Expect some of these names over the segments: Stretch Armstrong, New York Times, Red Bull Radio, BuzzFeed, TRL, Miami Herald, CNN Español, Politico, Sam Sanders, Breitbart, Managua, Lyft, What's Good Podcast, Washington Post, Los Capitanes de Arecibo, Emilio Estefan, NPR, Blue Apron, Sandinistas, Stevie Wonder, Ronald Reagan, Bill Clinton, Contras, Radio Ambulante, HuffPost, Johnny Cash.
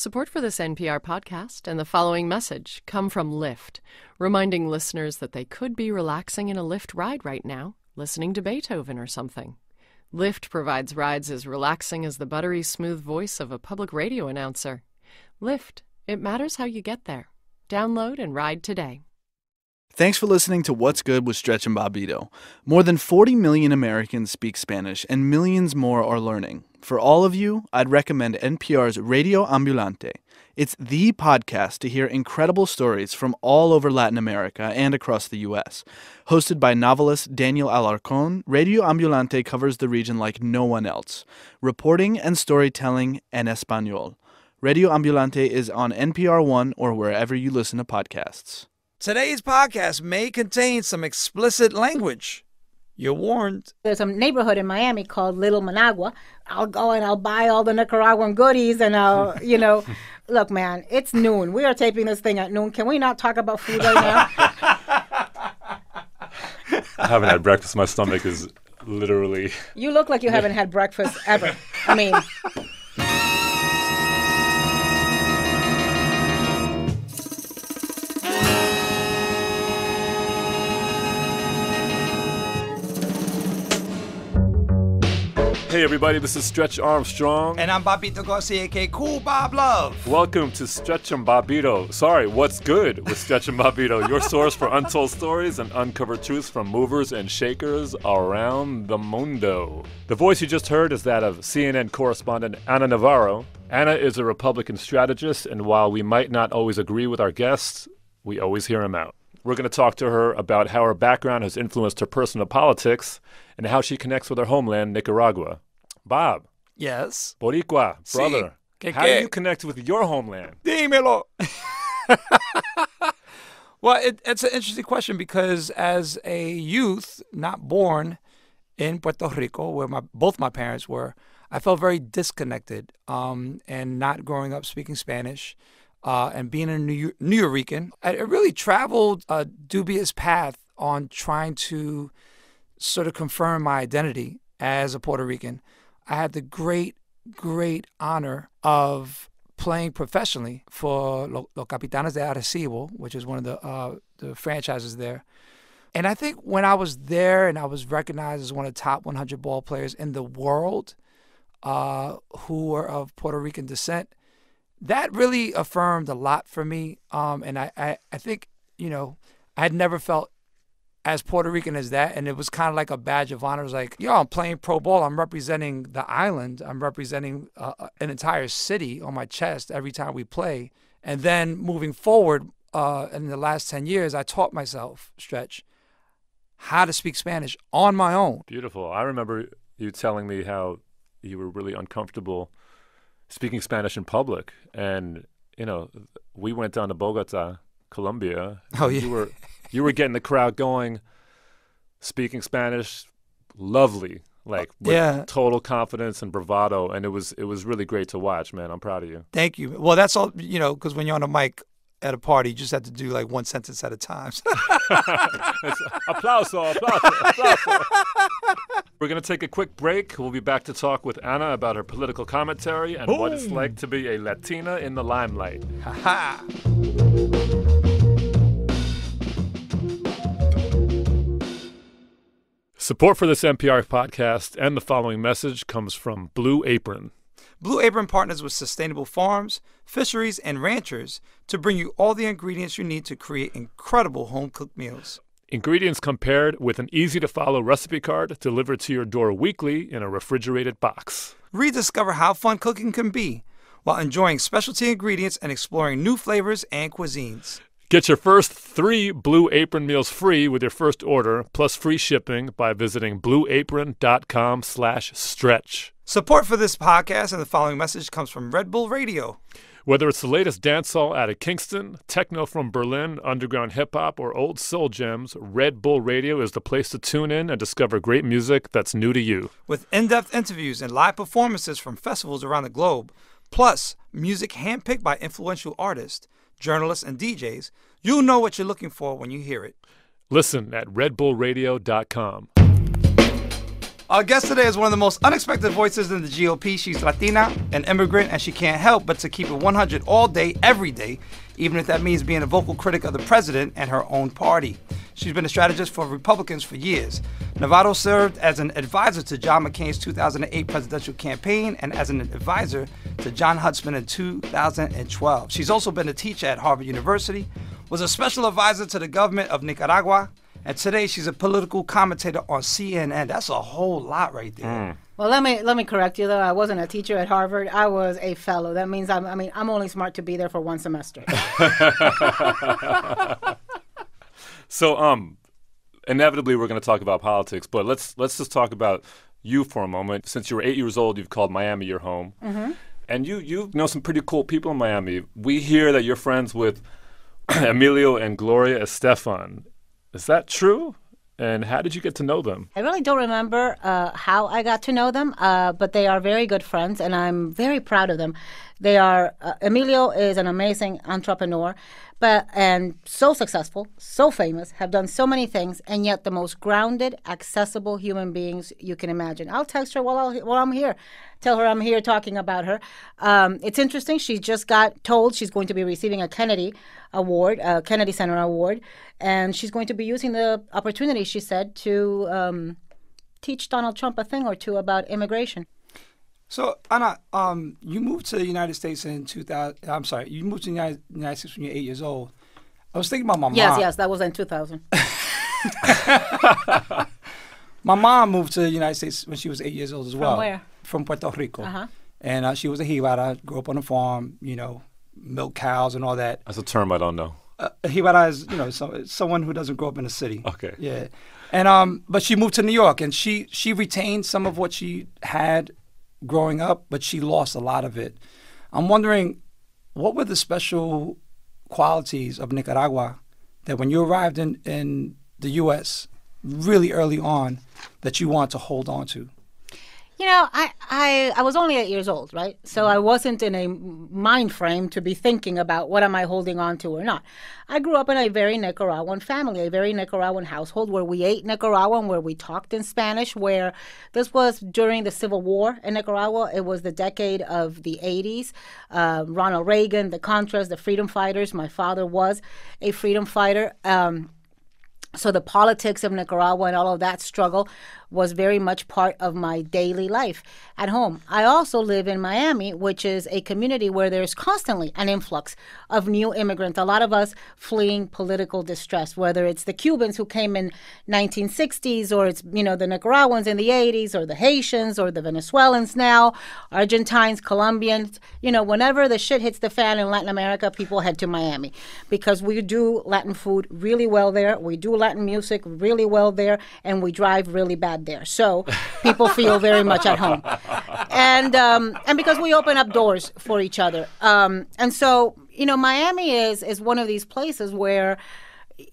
Support for this NPR podcast and the following message come from Lyft, reminding listeners that they could be relaxing in a Lyft ride right now, listening to Beethoven or something. Lyft provides rides as relaxing as the buttery smooth voice of a public radio announcer. Lyft, it matters how you get there. Download and ride today. Thanks for listening to What's Good with Stretch and Bobbito. More than 40 million Americans speak Spanish, and millions more are learning. For all of you, I'd recommend NPR's Radio Ambulante. It's the podcast to hear incredible stories from all over Latin America and across the U.S. Hosted by novelist Daniel Alarcón, Radio Ambulante covers the region like no one else. Reporting and storytelling en español. Radio Ambulante is on NPR One or wherever you listen to podcasts. Today's podcast may contain some explicit language. You're warned. There's a neighborhood in Miami called Little Managua. I'll go and I'll buy all the Nicaraguan goodies and I'll, you know. Look, man, it's noon. We are taping this thing at noon. Can we not talk about food right now? I haven't had breakfast. My stomach is literally... You look like you haven't had breakfast ever. I mean... Hey everybody, this is Stretch Armstrong. And I'm Bobbito Garcia, a.k.a. Cool Bob Love. Welcome to Stretch and Bobbito. Sorry, What's Good with Stretch and Bobbito, your source for untold stories and uncovered truths from movers and shakers around the mundo. The voice you just heard is that of CNN correspondent Ana Navarro. Ana is a Republican strategist, and while we might not always agree with our guests, we always hear them out. We're going to talk to her about how her background has influenced her personal politics and how she connects with her homeland, Nicaragua. Bob. Yes? Boricua, brother. Sí. How do you connect with your homeland? Dímelo. Well, it's an interesting question because as a youth, not born in Puerto Rico, where both my parents were, I felt very disconnected and not growing up speaking Spanish. And being a New Yorker, I really traveled a dubious path on trying to sort of confirm my identity as a Puerto Rican. I had the great, great honor of playing professionally for Los Capitanes de Arecibo, which is one of the franchises there. And I think when I was there and I was recognized as one of the top 100 ball players in the world who were of Puerto Rican descent, that really affirmed a lot for me. And I think, you know, I had never felt as Puerto Rican as that. And it was kind of like a badge of honor. It was like, yo, I'm playing pro ball. I'm representing the island. I'm representing an entire city on my chest every time we play. And then moving forward in the last 10 years, I taught myself, Stretch, how to speak Spanish on my own. Beautiful. I remember you telling me how you were really uncomfortable speaking Spanish in public, and you know, we went down to Bogota, Colombia. Oh yeah, you were getting the crowd going, speaking Spanish, lovely, like with total confidence and bravado, and it was really great to watch, man. I'm proud of you. Thank you. Well, that's all, you know, because when you're on a mic at a party, you just have to do like one sentence at a time. Aplauso, aplauso, aplauso. We're going to take a quick break. We'll be back to talk with Ana about her political commentary and what it's like to be a Latina in the limelight. Ha-ha! Support for this NPR podcast and the following message comes from Blue Apron. Blue Apron partners with sustainable farms, fisheries, and ranchers to bring you all the ingredients you need to create incredible home-cooked meals. Ingredients compared with an easy-to-follow recipe card delivered to your door weekly in a refrigerated box. Rediscover how fun cooking can be while enjoying specialty ingredients and exploring new flavors and cuisines. Get your first 3 Blue Apron meals free with your first order, plus free shipping by visiting blueapron.com/stretch. Support for this podcast and the following message comes from Red Bull Radio. Whether it's the latest dancehall out of Kingston, techno from Berlin, underground hip-hop, or old soul gems, Red Bull Radio is the place to tune in and discover great music that's new to you. With in-depth interviews and live performances from festivals around the globe, plus music handpicked by influential artists, journalists, and DJs, you'll know what you're looking for when you hear it. Listen at redbullradio.com. Our guest today is one of the most unexpected voices in the GOP. She's Latina, an immigrant, and she can't help but to keep it 100 all day, every day, even if that means being a vocal critic of the president and her own party. She's been a strategist for Republicans for years. Navarro served as an advisor to John McCain's 2008 presidential campaign and as an advisor to John Huntsman in 2012. She's also been a teacher at Harvard University, was a special advisor to the government of Nicaragua, and today she's a political commentator on CNN. That's a whole lot right there. Mm. Well, let me correct you, though. I wasn't a teacher at Harvard. I was a fellow. That means I'm only smart to be there for one semester. So, inevitably, we're going to talk about politics, but let's just talk about you for a moment. Since you were 8 years old, you've called Miami your home, mm-hmm. and you know some pretty cool people in Miami. We hear that you're friends with Emilio and Gloria Estefan. Is that true? And how did you get to know them? I really don't remember how I got to know them, but they are very good friends, and I'm very proud of them. They are Emilio is an amazing entrepreneur. And so successful, so famous, have done so many things, and yet the most grounded, accessible human beings you can imagine. I'll text her while I'm here. Tell her I'm here talking about her. It's interesting. She just got told she's going to be receiving a Kennedy Award, a Kennedy Center Award, and she's going to be using the opportunity, she said, to teach Donald Trump a thing or two about immigration. So, Ana, you moved to the United States in 2000. I'm sorry, you moved to the United States when you were 8 years old. I was thinking about my mom. Yes, that was in 2000. My mom moved to the United States when she was 8 years old as well. From where? From Puerto Rico. Uh-huh. And she was a jibara, grew up on a farm, you know, milk cows and all that. That's a term I don't know. A jibara is, you know, someone who doesn't grow up in a city. Okay. Yeah. And but she moved to New York, and she retained some of what she had growing up, but she lost a lot of it. I'm wondering, what were the special qualities of Nicaragua that when you arrived in the U.S. really early on that you want to hold on to? You know, I was only 8 years old, right? So I wasn't in a mind frame to be thinking about what am I holding on to or not. I grew up in a very Nicaraguan family, a very Nicaraguan household where we ate Nicaraguan, where we talked in Spanish, where this was during the Civil War in Nicaragua. It was the decade of the 80s. Ronald Reagan, the Contras, the freedom fighters. My father was a freedom fighter. So the politics of Nicaragua and all of that struggle was very much part of my daily life at home. I also live in Miami, which is a community where there's constantly an influx of new immigrants, a lot of us fleeing political distress, whether it's the Cubans who came in 1960s or it's, you know, the Nicaraguans in the 80s or the Haitians or the Venezuelans now, Argentines, Colombians. You know, whenever the shit hits the fan in Latin America, people head to Miami because we do Latin food really well there. We do Latin music really well there, and we drive really bad there. So people feel very much at home. And because we open up doors for each other. And so, you know, Miami is one of these places where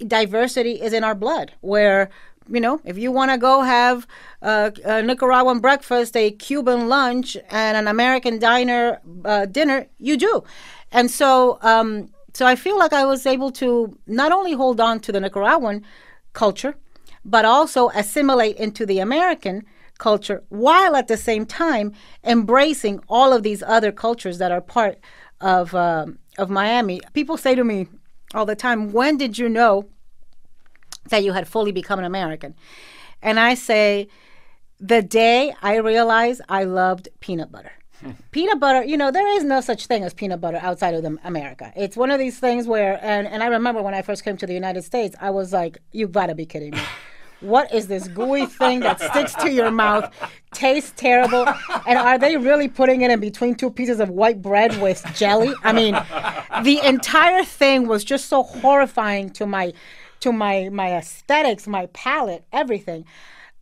diversity is in our blood, where, you know, if you want to go have a Nicaraguan breakfast, a Cuban lunch, and an American diner dinner, you do. And so So I feel like I was able to not only hold on to the Nicaraguan culture, but also assimilate into the American culture while at the same time embracing all of these other cultures that are part of Miami. People say to me all the time, when did you know that you had fully become an American? And I say, the day I realized I loved peanut butter. Peanut butter, you know, there is no such thing as peanut butter outside of America. It's one of these things where, and I remember when I first came to the United States, I was like, you gotta be kidding me. What is this gooey thing that sticks to your mouth, tastes terrible, and are they really putting it in between two pieces of white bread with jelly? I mean, the entire thing was just so horrifying to my aesthetics, my palate, everything.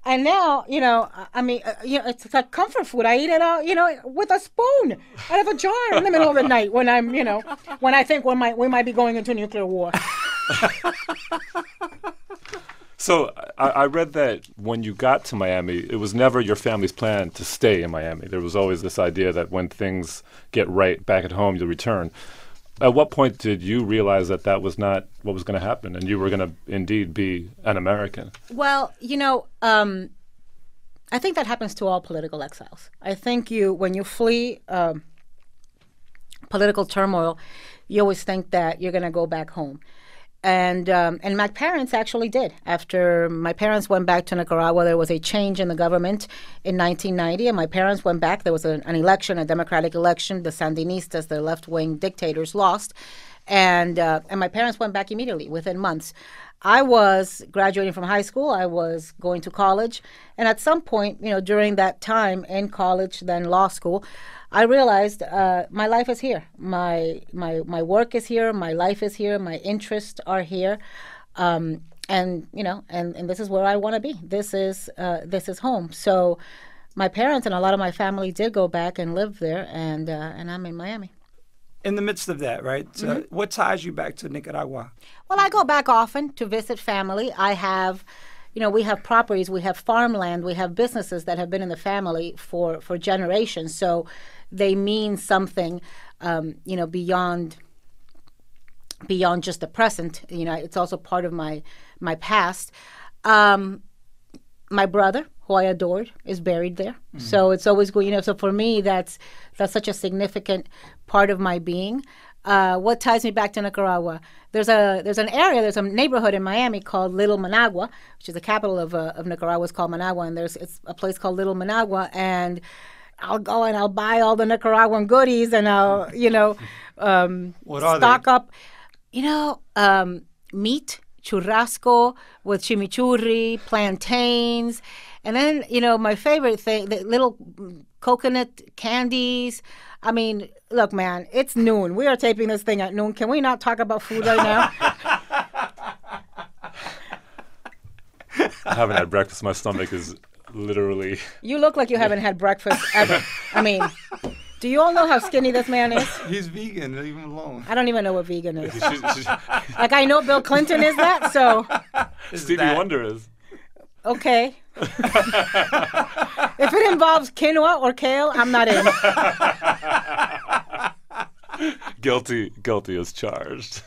And now, you know, I mean, you know, it's like comfort food. I eat it all, you know, with a spoon out of a jar in the middle of the night when I'm, you know, when I think we might be going into nuclear war. So I read that when you got to Miami, it was never your family's plan to stay in Miami. There was always this idea that when things get right back at home, you'll return. At what point did you realize that that was not what was going to happen and you were going to indeed be an American? Well, you know, I think that happens to all political exiles. I think when you flee political turmoil, you always think that you're going to go back home. And my parents actually did. After my parents went back to Nicaragua, there was a change in the government in 1990, and my parents went back. There was an election, a democratic election. The Sandinistas, the left-wing dictators, lost. And my parents went back immediately, within months. I was graduating from high school. I was going to college. And at some point, during that time in college, then law school, I realized my life is here. My work is here. My life is here. My interests are here. And this is where I want to be. This is home. So my parents and a lot of my family did go back and live there. And I'm in Miami. In the midst of that, right? So what ties you back to Nicaragua? Well, I go back often to visit family. I have, we have properties, we have farmland, we have businesses that have been in the family for generations. So they mean something, beyond just the present. It's also part of my past. My brother, who I adored, is buried there. Mm-hmm. So it's always good, so for me, that's such a significant part of my being. What ties me back to Nicaragua? There's a neighborhood in Miami called Little Managua, which is the capital of Nicaragua. It's called Managua, and it's a place called Little Managua, and I'll go and I'll buy all the Nicaraguan goodies, and I'll, stock up, meat, churrasco with chimichurri, plantains, and then, my favorite thing, the little coconut candies. I mean, look, man, it's noon. We are taping this thing at noon. Can we not talk about food right now? I haven't had breakfast. My stomach is literally... You look like you haven't had breakfast ever. I mean... Do you all know how skinny this man is? He's vegan, leave him alone. I don't even know what vegan is. Like, I know Bill Clinton is that, so... Stevie Wonder is. Okay. If it involves quinoa or kale, I'm not in. Guilty as charged.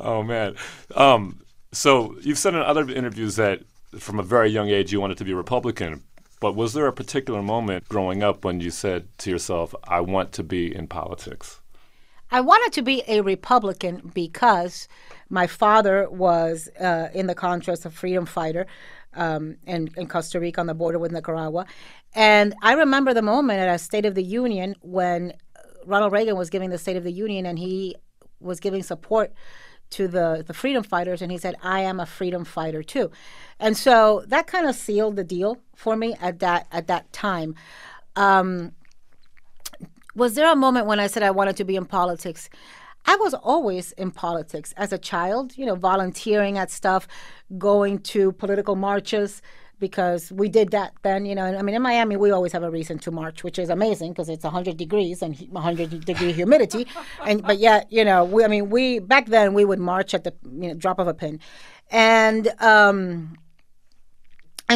Oh, man. So you've said in other interviews that from a very young age you wanted to be a Republican. But was there a particular moment growing up when you said to yourself, I want to be in politics? I wanted to be a Republican because my father was in the Contras, a freedom fighter in Costa Rica on the border with Nicaragua. And I remember the moment at a State of the Union when Ronald Reagan was giving the State of the Union, and he was giving support to the freedom fighters, and he said, I am a freedom fighter too. And so that kind of sealed the deal for me at that time. Was there a moment when I said I wanted to be in politics? I was always in politics as a child, volunteering at stuff, going to political marches, because we did that then, I mean, in Miami, we always have a reason to march, which is amazing because it's 100 degrees and 100 degree humidity. But yet, we back then we would march at the drop of a pin. And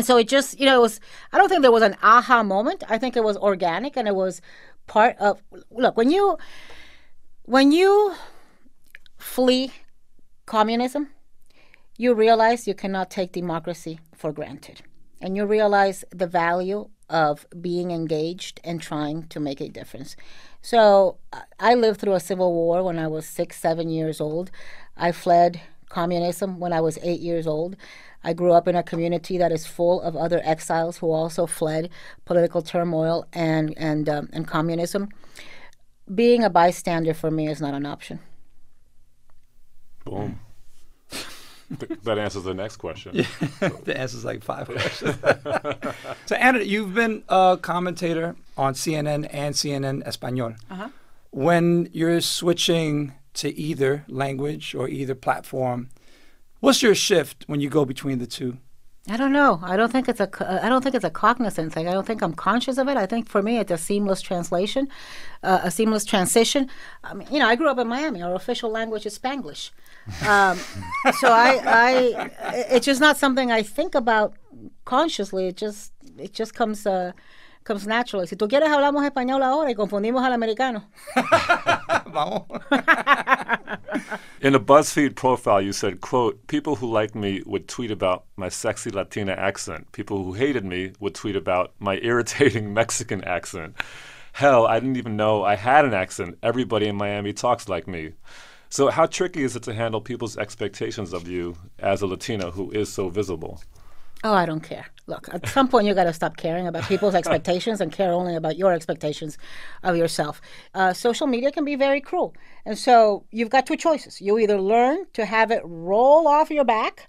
so it just, it was, I don't think there was an aha moment. I think it was organic, and it was part of, look, when you flee communism, you realize you cannot take democracy for granted. And you realize the value of being engaged and trying to make a difference. So I lived through a civil war when I was 6, 7 years old. I fled communism when I was 8 years old. I grew up in a community that is full of other exiles who also fled political turmoil and communism. Being a bystander for me is not an option. Boom. That answers the next question. Yeah. That answers like 5 questions. So, Ana, you've been a commentator on CNN and CNN Español. Uh-huh. When you're switching to either language or either platform, what's your shift when you go between the two? I don't know. I don't think it's a cognizant thing. I don't think I'm conscious of it. I think for me, it's a seamless translation, a seamless transition. I mean, I grew up in Miami. Our official language is Spanglish, so it's just not something I think about consciously. It just comes comes naturally. Si tú quieres, hablamos español ahora y confundimos al americano. Vamos. In a BuzzFeed profile, you said, quote, people who liked me would tweet about my sexy Latina accent. People who hated me would tweet about my irritating Mexican accent. Hell, I didn't even know I had an accent. Everybody in Miami talks like me. So how tricky is it to handle people's expectations of you as a Latina who is so visible? Oh, I don't care. Look, at some point, you got to stop caring about people's expectations and care only about your expectations of yourself. Social media can be very cruel. And so you've got two choices. You either learn to have it roll off your back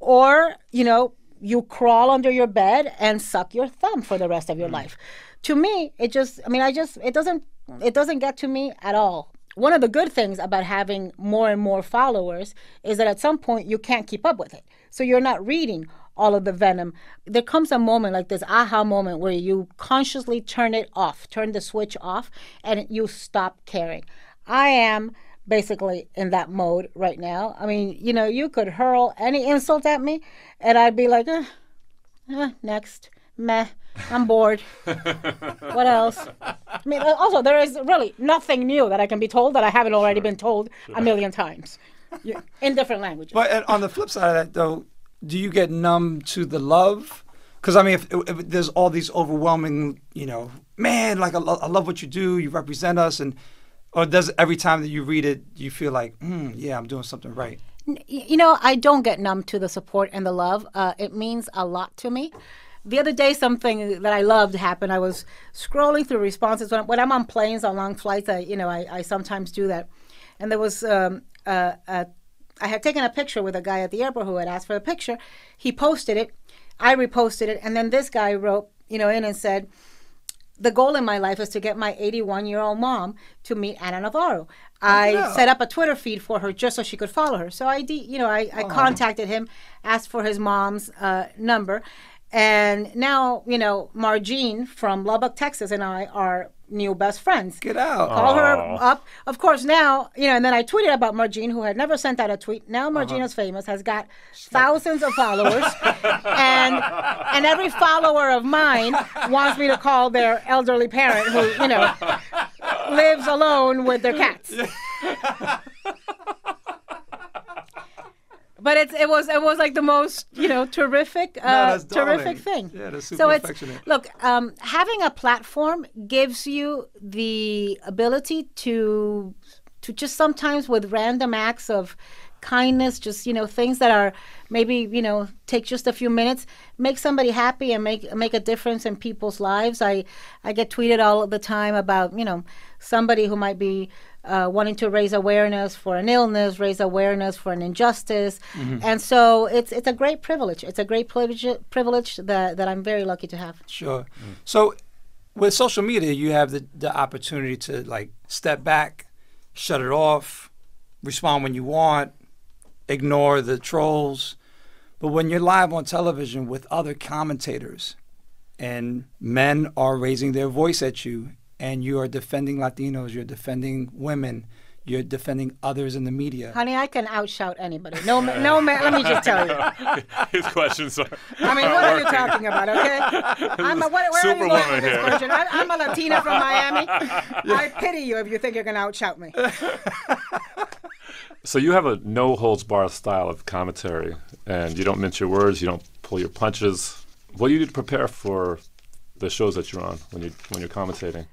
or, you know, you crawl under your bed and suck your thumb for the rest of your life. To me, it just, I mean, I just, it doesn't get to me at all. One of the good things about having more and more followers is that at some point you can't keep up with it. So you're not reading all of the venom. There comes a moment like this aha moment where you consciously turn it off, turn the switch off, and you stop caring. I am basically in that mode right now. I mean, you know, you could hurl any insult at me, and I'd be like, next, meh. I'm bored. What else? I mean, also, there is really nothing new that I can be told that I haven't already been told a million times in different languages. But on the flip side of that, though, do you get numb to the love? Because, I mean, if there's all these overwhelming, you know, man, like, I love what you do. You represent us. And or does every time that you read it, you feel like, yeah, I'm doing something right? You know, I don't get numb to the support and the love. It means a lot to me. The other day, something that I loved happened. I was scrolling through responses. When I'm on planes, on long flights, I sometimes do that. And there was, I had taken a picture with a guy at the airport who had asked for a picture. He posted it. I reposted it. And then this guy wrote, you know, in and said, the goal in my life is to get my 81-year-old mom to meet Ana Navarro. I set up a Twitter feed for her just so she could follow her. So I contacted him, asked for his mom's number. And now, you know, Marjean from Lubbock, Texas, and I are new best friends. Get out. Call her up. Of course, now, you know, and then I tweeted about Marjean, who had never sent out a tweet. Now Marjean is famous, has got thousands of followers. and every follower of mine wants me to call their elderly parent who, you know, lives alone with their cats. But it was like the most, you know, terrific thing. Yeah, that's super affectionate. Look, having a platform gives you the ability to just sometimes with random acts of kindness, just, you know, things that are maybe, you know, take just a few minutes, make somebody happy and make a difference in people's lives. I get tweeted all of the time about, you know, somebody who might be wanting to raise awareness for an illness, raise awareness for an injustice. And so it's a great privilege. It's a great privilege that I'm very lucky to have. Sure. So with social media, you have the opportunity to, like, step back, shut it off, respond when you want, ignore the trolls. But when you're live on television with other commentators and men are raising their voice at you, and you are defending Latinos, you're defending women, you're defending others in the media. Honey, I can outshout anybody. No man, let me just tell you. His questions are what are you talking about, okay? Where are you going with this question? I'm a Latina from Miami. Yeah. I pity you if you think you're going to outshout me. So you have a no-holds-barred style of commentary, and you don't mince your words, you don't pull your punches. What do you do to prepare for the shows that you're on when you're commentating?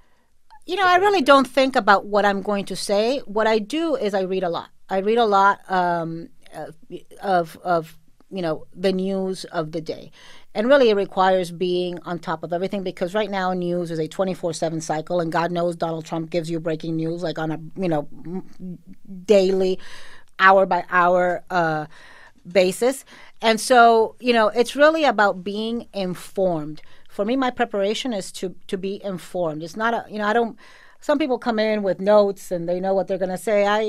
You know, I really don't think about what I'm going to say. What I do is I read a lot. I read a lot of you know, the news of the day. And really it requires being on top of everything because right now news is a 24/7 cycle, and God knows Donald Trump gives you breaking news like on a, you know, daily, hour by hour basis. And so, you know, it's really about being informed. For me, my preparation is to be informed. It's not some people come in with notes and they know what they're going to say. I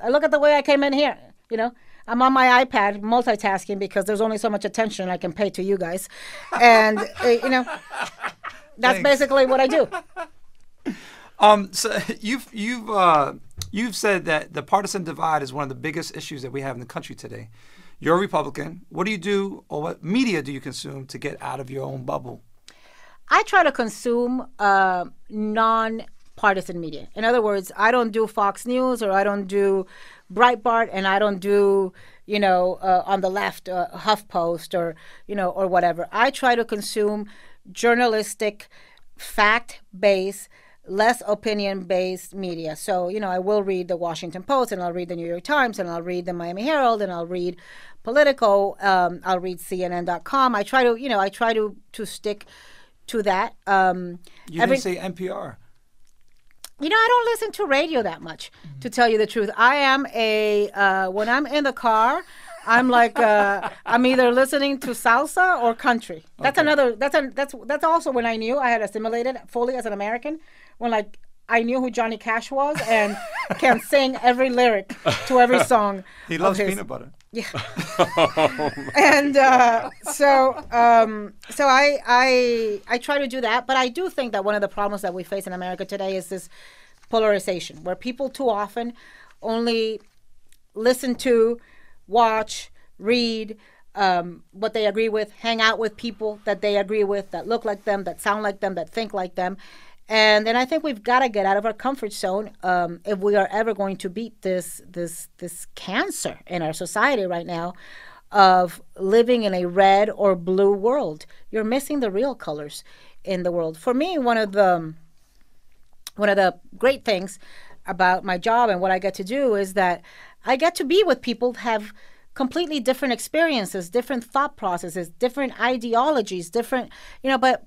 look at the way I came in here, you know. I'm on my iPad multitasking because there's only so much attention I can pay to you guys. And, you know, that's basically what I do. So you've said that the partisan divide is one of the biggest issues that we have in the country today. You're a Republican. What do you do, or what media do you consume to get out of your own bubble? I try to consume non-partisan media. In other words, I don't do Fox News, or I don't do Breitbart, and I don't do, you know, on the left, HuffPost, or, you know, or whatever. I try to consume journalistic, fact-based, less opinion-based media. So, you know, I will read the Washington Post, and I'll read the New York Times, and I'll read the Miami Herald, and I'll read Politico. I'll read CNN.com. I try to, you know, I try to stick to that. You didn't say NPR. You know, I don't listen to radio that much, to tell you the truth. I am a, when I'm in the car, I'm like, I'm either listening to salsa or country. That's okay. That's also when I knew I had assimilated fully as an American, when like I knew who Johnny Cash was and can sing every lyric to every song. He loves peanut butter. Yeah. And so I try to do that, but I do think that one of the problems that we face in America today is this polarization, where people too often only listen to, watch, read what they agree with, hang out with people that they agree with, that look like them, that sound like them, that think like them. And then I think we've got to get out of our comfort zone if we are ever going to beat this cancer in our society right now of living in a red or blue world. You're missing the real colors in the world. For me, one of the great things about my job and what I get to do is that I get to be with people who have completely different experiences, different thought processes, different ideologies, different, you know, but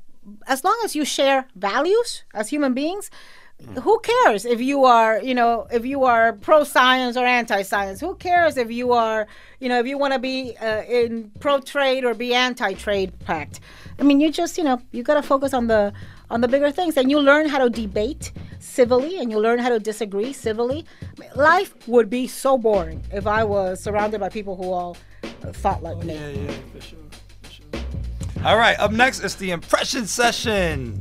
as long as you share values as human beings, who cares if you are, you know, if you are pro-science or anti-science? Who cares if you are, you know, if you want to be in pro-trade or be anti-trade pact? I mean, you just, you know, you got to focus on the bigger things, and you learn how to debate civilly, and you learn how to disagree civilly. I mean, life would be so boring if I was surrounded by people who all thought like me. Yeah, yeah, for sure. All right, up next is the impression session.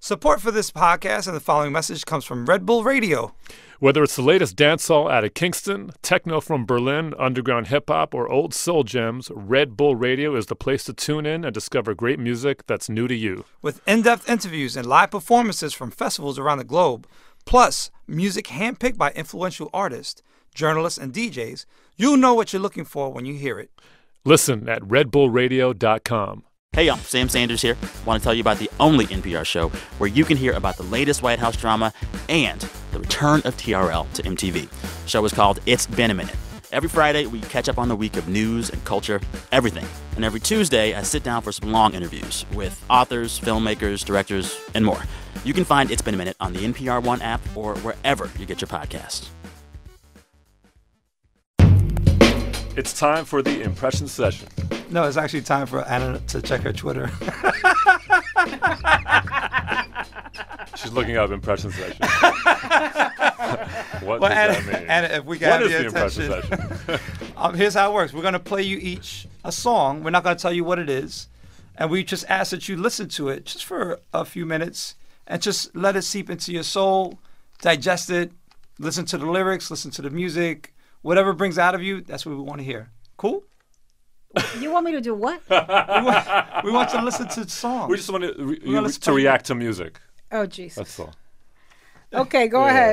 Support for this podcast and the following message comes from Red Bull Radio. Whether it's the latest dancehall out of Kingston, techno from Berlin, underground hip-hop, or old soul gems, Red Bull Radio is the place to tune in and discover great music that's new to you. With in-depth interviews and live performances from festivals around the globe, plus music handpicked by influential artists, journalists, and DJs, you'll know what you're looking for when you hear it. Listen at redbullradio.com. Hey, y'all. Sam Sanders here. I want to tell you about the only NPR show where you can hear about the latest White House drama and the return of TRL to MTV. The show is called It's Been a Minute. Every Friday, we catch up on the week of news and culture, everything. And every Tuesday, I sit down for some long interviews with authors, filmmakers, directors, and more. You can find It's Been a Minute on the NPR One app or wherever you get your podcasts. It's time for the impression session. No, it's actually time for Ana to check her Twitter. She's looking up impression session. What does that mean? Ana, if we got the impression session? Here's how it works. We're going to play you each a song. We're not going to tell you what it is. And we just ask that you listen to it just for a few minutes and just let it seep into your soul, digest it, listen to the lyrics, listen to the music. Whatever brings out of you, that's what we want to hear. Cool? You want me to do what? we want to listen to songs. We just want to react to music. Oh, Jesus. That's all. Okay, go ahead.